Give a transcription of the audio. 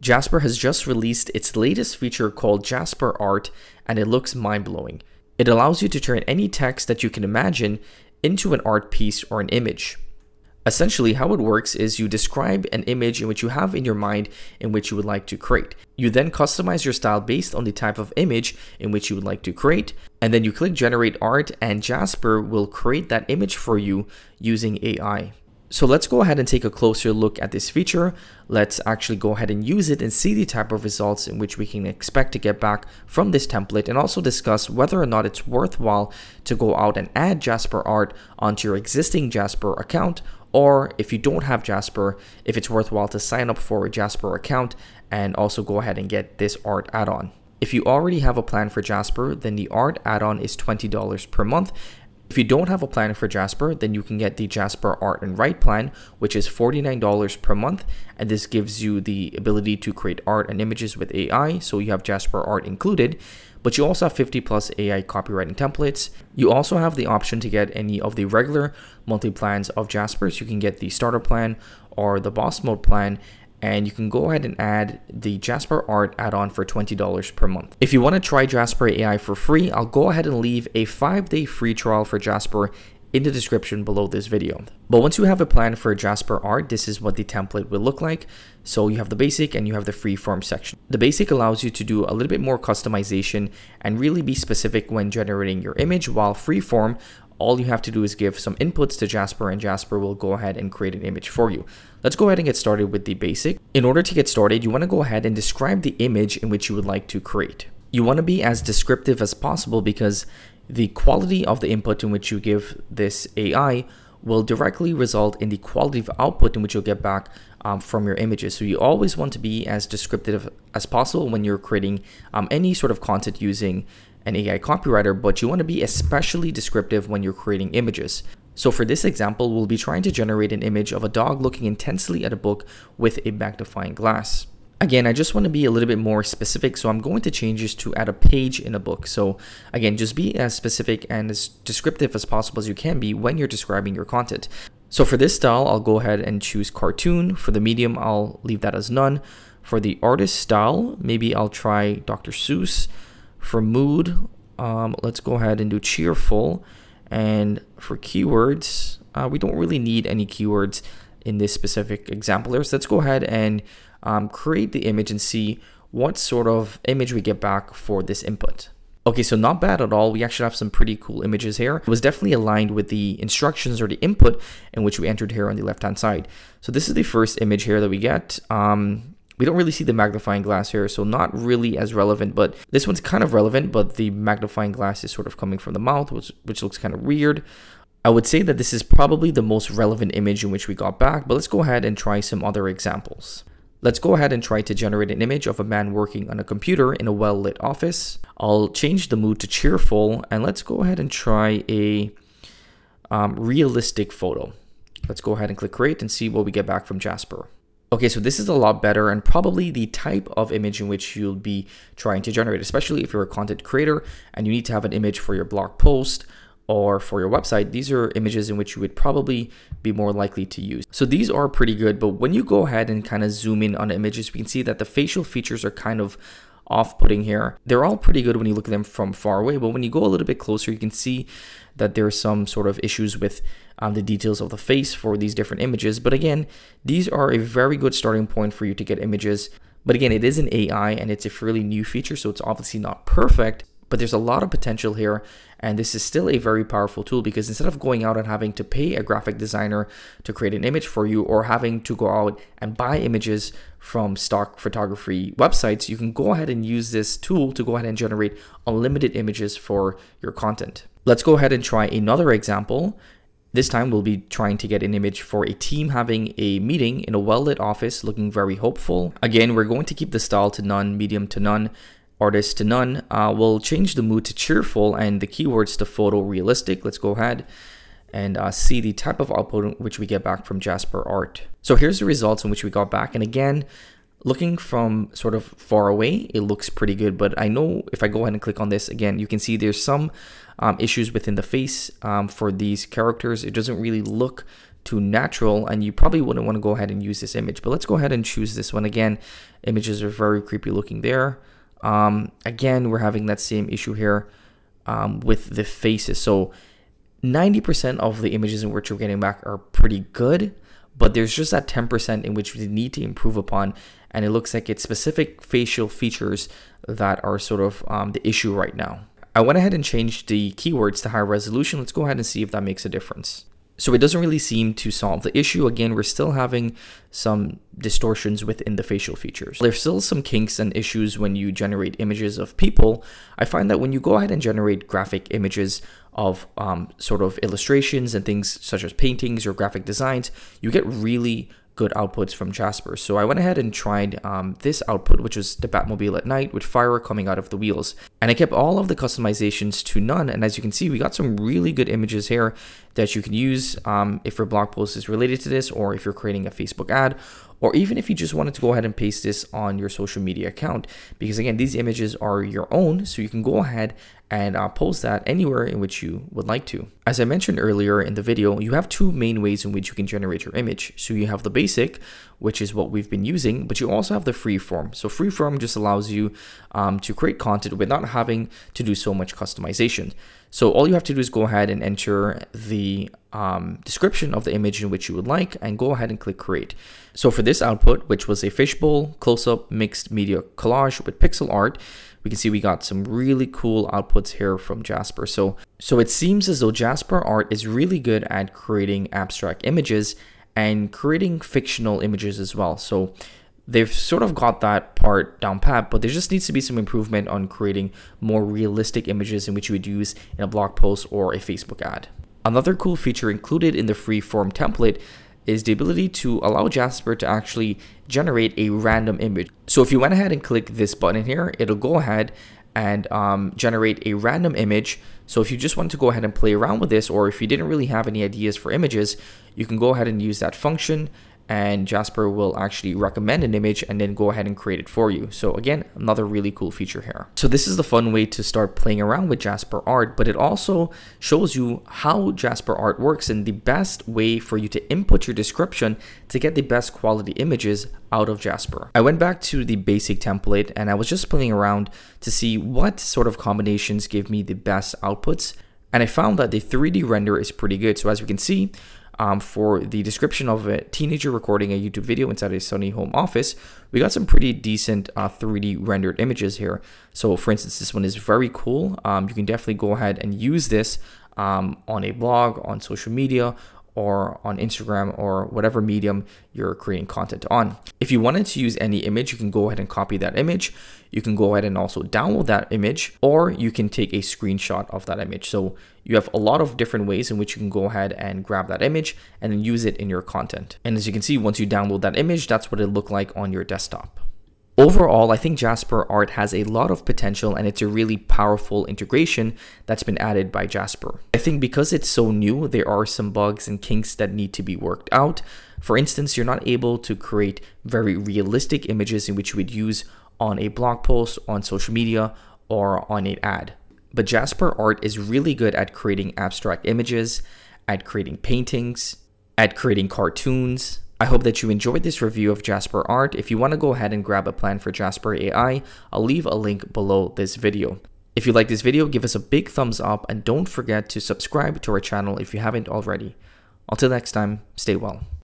Jasper has just released its latest feature called Jasper Art, and it looks mind-blowing. It allows you to turn any text that you can imagine into an art piece or an image. Essentially, how it works is you describe an image in which you have in your mind in which you would like to create. You then customize your style based on the type of image in which you would like to create, and then you click Generate Art, and Jasper will create that image for you using AI. So let's go ahead and take a closer look at this feature. Let's actually go ahead and use it and see the type of results in which we can expect to get back from this template, and also discuss whether or not it's worthwhile to go out and add Jasper Art onto your existing Jasper account, or if you don't have Jasper, if it's worthwhile to sign up for a Jasper account and also go ahead and get this art add-on. If you already have a plan for Jasper, then the art add-on is $20 per month. If you don't have a plan for Jasper, then you can get the Jasper Art and Write plan, which is $49 per month. And this gives you the ability to create art and images with AI. So you have Jasper Art included, but you also have 50+ AI copywriting templates. You also have the option to get any of the regular monthly plans of Jasper. So you can get the starter plan or the boss mode plan. And you can go ahead and add the Jasper Art add-on for $20 per month. If you want to try Jasper AI for free, I'll go ahead and leave a 5-day free trial for Jasper in the description below this video. But once you have a plan for Jasper Art, this is what the template will look like. So you have the basic and you have the free form section. The basic allows you to do a little bit more customization and really be specific when generating your image, while free form, all you have to do is give some inputs to Jasper, and Jasper will go ahead and create an image for you. Let's go ahead and get started with the basic. In order to get started, you want to go ahead and describe the image in which you would like to create. You want to be as descriptive as possible, because the quality of the input in which you give this AI will directly result in the quality of output in which you'll get back from your images. So you always want to be as descriptive as possible when you're creating any sort of content using an AI copywriter, but you want to be especially descriptive when you're creating images. So for this example, we'll be trying to generate an image of a dog looking intensely at a book with a magnifying glass. Again, I just want to be a little bit more specific, so I'm going to change this to add a page in a book. So again, just be as specific and as descriptive as possible as you can be when you're describing your content. So for this style, I'll go ahead and choose cartoon. For the medium, I'll leave that as none. For the artist style, maybe I'll try Dr. Seuss. For mood, let's go ahead and do cheerful. And for keywords, we don't really need any keywords in this specific example here. So let's go ahead and create the image and see what sort of image we get back for this input. Okay, so not bad at all. We actually have some pretty cool images here. It was definitely aligned with the instructions or the input in which we entered here on the left-hand side. So this is the first image here that we get. We don't really see the magnifying glass here, so not really as relevant, but this one's kind of relevant, but the magnifying glass is sort of coming from the mouth, which looks kind of weird. I would say that this is probably the most relevant image in which we got back, but let's go ahead and try some other examples. Let's go ahead and try to generate an image of a man working on a computer in a well-lit office. I'll change the mood to cheerful, and let's go ahead and try a realistic photo. Let's go ahead and click create and see what we get back from Jasper. Okay, so this is a lot better and probably the type of image in which you'll be trying to generate, especially if you're a content creator and you need to have an image for your blog post or for your website. These are images in which you would probably be more likely to use. So these are pretty good, but when you go ahead and kind of zoom in on images, we can see that the facial features are kind of off-putting here. They're all pretty good when you look at them from far away, but when you go a little bit closer, you can see that there are some sort of issues with the details of the face for these different images. But again, these are a very good starting point for you to get images. But again, it is an AI and it's a fairly new feature, so it's obviously not perfect, but there's a lot of potential here. And this is still a very powerful tool, because instead of going out and having to pay a graphic designer to create an image for you, or having to go out and buy images from stock photography websites, you can go ahead and use this tool to go ahead and generate unlimited images for your content. Let's go ahead and try another example. This time we'll be trying to get an image for a team having a meeting in a well-lit office looking very hopeful. Again, we're going to keep the style to none, medium to none, artist to none. We'll change the mood to cheerful and the keywords to photorealistic. Let's go ahead and see the type of output which we get back from Jasper Art. So here's the results in which we got back. And again, looking from sort of far away, it looks pretty good. But I know if I go ahead and click on this again, you can see there's some issues within the face for these characters. It doesn't really look to natural, and you probably wouldn't want to go ahead and use this image, but let's go ahead and choose this one. Again, images are very creepy looking there. Again, we're having that same issue here with the faces. So 90% of the images in which we're getting back are pretty good, but there's just that 10% in which we need to improve upon, and it looks like it's specific facial features that are sort of the issue right now. I went ahead and changed the keywords to high resolution. Let's go ahead and see if that makes a difference. So it doesn't really seem to solve the issue. Again, we're still having some distortions within the facial features. There's still some kinks and issues when you generate images of people. I find that when you go ahead and generate graphic images of sort of illustrations and things such as paintings or graphic designs, you get really good outputs from Jasper. So I went ahead and tried this output, which was the Batmobile at night with fire coming out of the wheels. And I kept all of the customizations to none. And as you can see, we got some really good images here that you can use if your blog post is related to this, or if you're creating a Facebook ad, or even if you just wanted to go ahead and paste this on your social media account. Because again, these images are your own, so you can go ahead and post that anywhere in which you would like to. As I mentioned earlier in the video, you have two main ways in which you can generate your image. So you have the basic, which is what we've been using, but you also have the freeform. So freeform just allows you to create content without having to do so much customization. So all you have to do is go ahead and enter the description of the image in which you would like, and go ahead and click create. So for this output, which was a fishbowl close-up mixed media collage with pixel art, we can see we got some really cool outputs here from Jasper. So it seems as though Jasper Art is really good at creating abstract images and creating fictional images as well. So they've sort of got that part down pat, but there just needs to be some improvement on creating more realistic images in which you would use in a blog post or a Facebook ad. Another cool feature included in the freeform template is the ability to allow Jasper to actually generate a random image. So if you went ahead and click this button here, it'll go ahead and generate a random image. So if you just want to go ahead and play around with this, or if you didn't really have any ideas for images, you can go ahead and use that function, and Jasper will actually recommend an image and then go ahead and create it for you. So again, another really cool feature here. So this is the fun way to start playing around with Jasper Art, but it also shows you how Jasper Art works and the best way for you to input your description to get the best quality images out of Jasper. I went back to the basic template, and I was just playing around to see what sort of combinations give me the best outputs. And I found that the 3D render is pretty good. So as we can see, for the description of a teenager recording a YouTube video inside a Sony home office, we got some pretty decent 3D rendered images here. So for instance, this one is very cool. You can definitely go ahead and use this on a blog, on social media, or on Instagram, or whatever medium you're creating content on. If you wanted to use any image, you can go ahead and copy that image. You can go ahead and also download that image, or you can take a screenshot of that image. So you have a lot of different ways in which you can go ahead and grab that image and then use it in your content. And as you can see, once you download that image, that's what it looked like on your desktop. Overall, I think Jasper Art has a lot of potential, and it's a really powerful integration that's been added by Jasper. I think because it's so new, there are some bugs and kinks that need to be worked out. For instance, you're not able to create very realistic images in which you would use on a blog post, on social media, or on an ad. But Jasper Art is really good at creating abstract images, at creating paintings, at creating cartoons. I hope that you enjoyed this review of Jasper Art. If you want to go ahead and grab a plan for Jasper AI, I'll leave a link below this video. If you like this video, give us a big thumbs up, and don't forget to subscribe to our channel if you haven't already. Until next time, stay well.